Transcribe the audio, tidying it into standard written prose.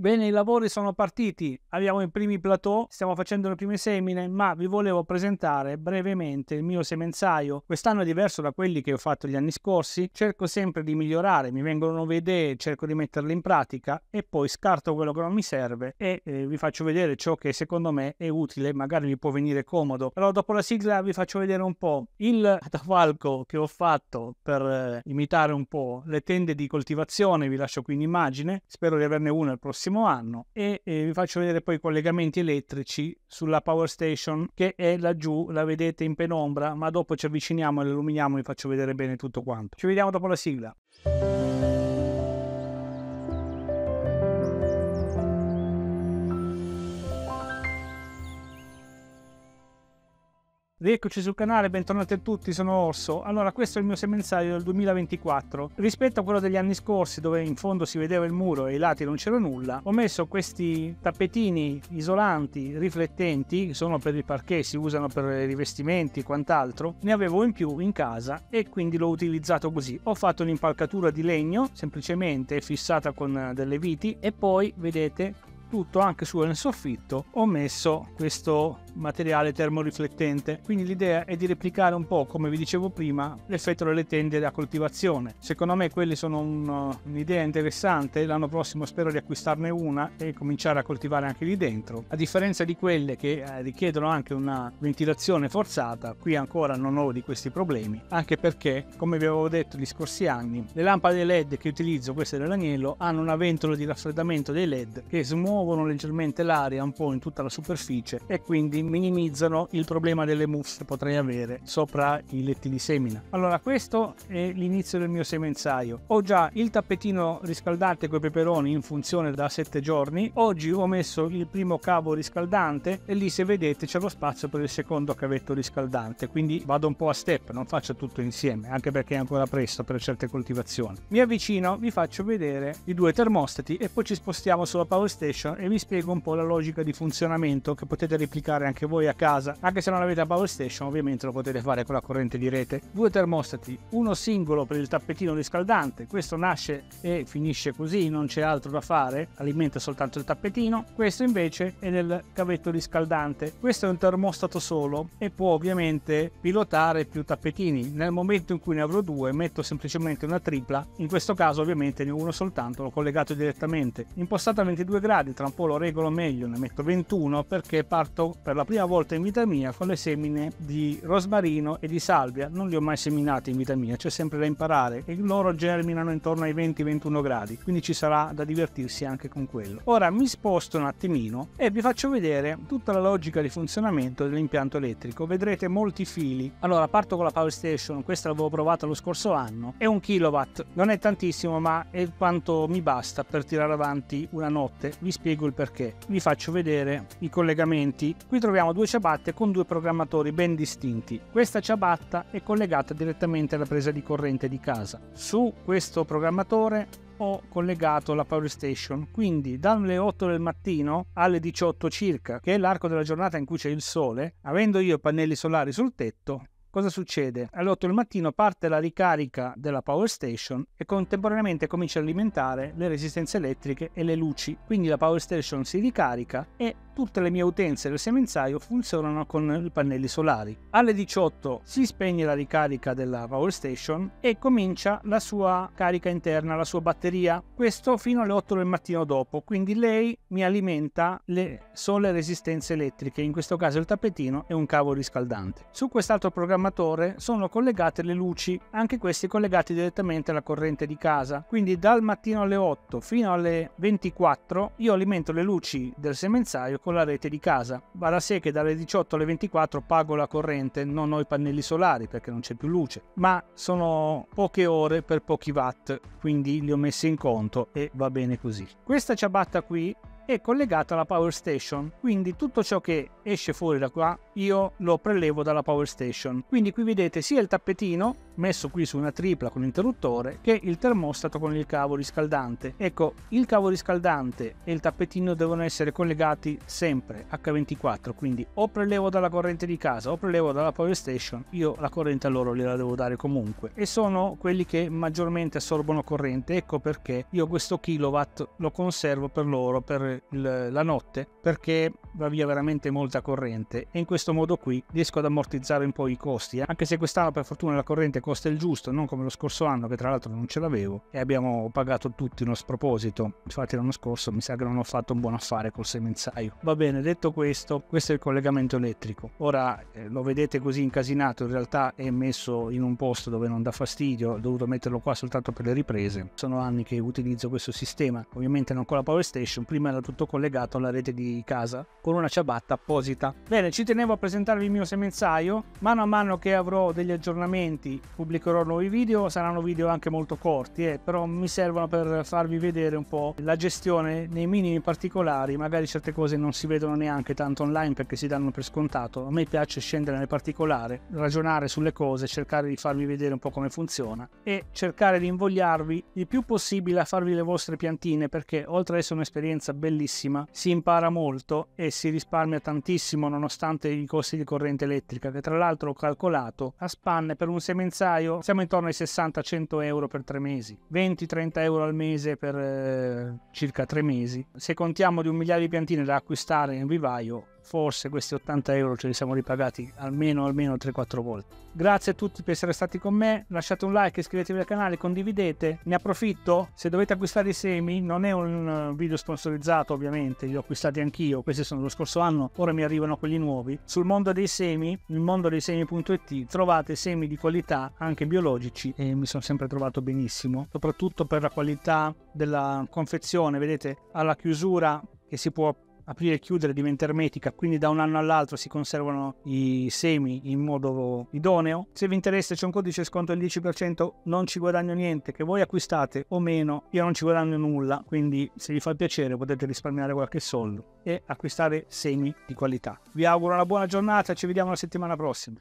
Bene, i lavori sono partiti, abbiamo i primi plateau, stiamo facendo le prime semine, ma vi volevo presentare brevemente il mio semenzaio. Quest'anno è diverso da quelli che ho fatto gli anni scorsi, cerco sempre di migliorare, mi vengono nuove idee, cerco di metterle in pratica e poi scarto quello che non mi serve e vi faccio vedere ciò che secondo me è utile, magari vi può venire comodo. Allora, dopo la sigla vi faccio vedere un po' il catafalco che ho fatto per imitare un po' le tende di coltivazione, vi lascio qui in immagine, spero di averne una il prossimo anno, e vi faccio vedere poi i collegamenti elettrici sulla power station che è laggiù, la vedete in penombra, ma dopo ci avviciniamo e la illuminiamo e vi faccio vedere bene tutto quanto. Ci vediamo dopo la sigla. Rieccoci sul canale, bentornati a tutti, sono Orso. Allora, questo è il mio semenzaio del 2024. Rispetto a quello degli anni scorsi, dove in fondo si vedeva il muro e ai lati non c'era nulla, ho messo questi tappetini isolanti, riflettenti, che sono per il parquet, si usano per i rivestimenti e quant'altro. Ne avevo in più in casa e quindi l'ho utilizzato così. Ho fatto un'impalcatura di legno, semplicemente fissata con delle viti, e poi, vedete, tutto anche sul soffitto ho messo questo materiale termoriflettente. Quindi l'idea è di replicare un po', come vi dicevo prima, l'effetto delle tende da coltivazione. Secondo me quelli sono un'idea interessante, l'anno prossimo spero di acquistarne una e cominciare a coltivare anche lì dentro. A differenza di quelle che richiedono anche una ventilazione forzata, qui ancora non ho di questi problemi, anche perché, come vi avevo detto gli scorsi anni, le lampade LED che utilizzo, queste dell'Agnello, hanno una ventola di raffreddamento dei LED che muovono leggermente l'aria un po' in tutta la superficie e quindi minimizzano il problema delle muffe che potrei avere sopra i letti di semina. Allora, questo è l'inizio del mio semenzaio. Ho già il tappetino riscaldante con i peperoni in funzione da 7 giorni. Oggi ho messo il primo cavo riscaldante e lì, se vedete, c'è lo spazio per il secondo cavetto riscaldante, quindi vado un po' a step, non faccio tutto insieme, anche perché è ancora presto per certe coltivazioni. Mi avvicino, vi faccio vedere i 2 termostati e poi ci spostiamo sulla power station e vi spiego un po' la logica di funzionamento che potete replicare anche voi a casa. Anche se non avete la power station, ovviamente lo potete fare con la corrente di rete. 2 termostati, uno singolo per il tappetino riscaldante, questo nasce e finisce così, non c'è altro da fare, alimenta soltanto il tappetino. Questo invece è nel cavetto riscaldante, questo è un termostato solo e può ovviamente pilotare più tappetini. Nel momento in cui ne avrò 2 metto semplicemente una tripla, in questo caso ovviamente ne ho uno soltanto, l'ho collegato direttamente, impostata a 22 gradi. Tra un po' lo regolo meglio, ne metto 21 perché parto per la prima volta in vita mia con le semine di rosmarino e di salvia. Non li ho mai seminati in vita mia, c'è sempre da imparare e loro germinano intorno ai 20-21 gradi, quindi ci sarà da divertirsi anche con quello. Ora mi sposto un attimino e vi faccio vedere tutta la logica di funzionamento dell'impianto elettrico. Vedrete molti fili. Allora, parto con la power station, questa l'avevo provata lo scorso anno, è 1 kilowatt, non è tantissimo ma è quanto mi basta per tirare avanti una notte. Vi spiego il perché, vi faccio vedere i collegamenti. Qui troviamo 2 ciabatte con 2 programmatori ben distinti. Questa ciabatta è collegata direttamente alla presa di corrente di casa. Su questo programmatore ho collegato la power station, quindi dalle 8 del mattino alle 18 circa, che è l'arco della giornata in cui c'è il sole, avendo io pannelli solari sul tetto, cosa succede? Alle 8 del mattino parte la ricarica della power station e contemporaneamente comincia a alimentare le resistenze elettriche e le luci. Quindi la power station si ricarica e tutte le mie utenze del semenzaio funzionano con i pannelli solari. Alle 18 si spegne la ricarica della power station e comincia la sua carica interna, la sua batteria. Questo fino alle 8 del mattino dopo, quindi lei mi alimenta le sole resistenze elettriche, in questo caso il tappetino e un cavo riscaldante. Su quest'altro programmatore sono collegate le luci, anche questi collegati direttamente alla corrente di casa. Quindi dal mattino alle 8 fino alle 24 io alimento le luci del semenzaio con la rete di casa. Va da sé che dalle 18 alle 24 pago la corrente, non ho i pannelli solari perché non c'è più luce, ma sono poche ore per pochi watt, quindi li ho messi in conto e va bene così. Questa ciabatta qui è collegata alla power station, quindi tutto ciò che esce fuori da qua io lo prelevo dalla power station. Quindi qui vedete sia il tappetino messo qui su una tripla con l'interruttore, che il termostato con il cavo riscaldante. Ecco, il cavo riscaldante e il tappetino devono essere collegati sempre H24, quindi o prelevo dalla corrente di casa o prelevo dalla power station, io la corrente a loro gliela devo dare comunque, e sono quelli che maggiormente assorbono corrente. Ecco perché io questo kilowatt lo conservo per loro per la notte, perché va via veramente molta corrente e in questo modo qui riesco ad ammortizzare un po' i costi, anche se quest'anno per fortuna la corrente costa il giusto, non come lo scorso anno che tra l'altro non ce l'avevo e abbiamo pagato tutti uno sproposito. Infatti l'anno scorso mi sa che non ho fatto un buon affare col semenzaio. Va bene, detto questo, questo è il collegamento elettrico. Ora lo vedete così incasinato, in realtà è messo in un posto dove non dà fastidio, ho dovuto metterlo qua soltanto per le riprese. Sono anni che utilizzo questo sistema, ovviamente non con la power station, prima era tutto collegato alla rete di casa con una ciabatta apposita. Bene, ci tenevo a presentarvi il mio semenzaio. Mano a mano che avrò degli aggiornamenti pubblicherò nuovi video, saranno video anche molto corti, però mi servono per farvi vedere un po' la gestione nei minimi particolari. Magari certe cose non si vedono neanche tanto online perché si danno per scontato, a me piace scendere nel particolare, ragionare sulle cose, cercare di farvi vedere un po' come funziona e cercare di invogliarvi il più possibile a farvi le vostre piantine, perché oltre ad essere un'esperienza bellissima si impara molto e si risparmia tantissimo nonostante i costi di corrente elettrica, che tra l'altro ho calcolato a spanne per un semenzaio siamo intorno ai 60-100 euro per 3 mesi, 20-30 euro al mese per circa 3 mesi. Se contiamo di 1 migliaio di piantine da acquistare in vivaio, forse questi 80 euro ce li siamo ripagati almeno 3-4 volte. Grazie a tutti per essere stati con me, lasciate un like, iscrivetevi al canale, condividete. Ne approfitto, se dovete acquistare i semi, non è un video sponsorizzato ovviamente, li ho acquistati anch'io, questi sono lo scorso anno, ora mi arrivano quelli nuovi. Sul mondo dei semi, il mondo dei semi.it, trovate semi di qualità anche biologici e mi sono sempre trovato benissimo, soprattutto per la qualità della confezione. Vedete, alla chiusura che si può aprire e chiudere diventa ermetica, quindi da un anno all'altro si conservano i semi in modo idoneo. Se vi interessa c'è un codice sconto del 10%, non ci guadagno niente, che voi acquistate o meno, io non ci guadagno nulla, quindi se vi fa piacere potete risparmiare qualche soldo e acquistare semi di qualità. Vi auguro una buona giornata, ci vediamo la settimana prossima.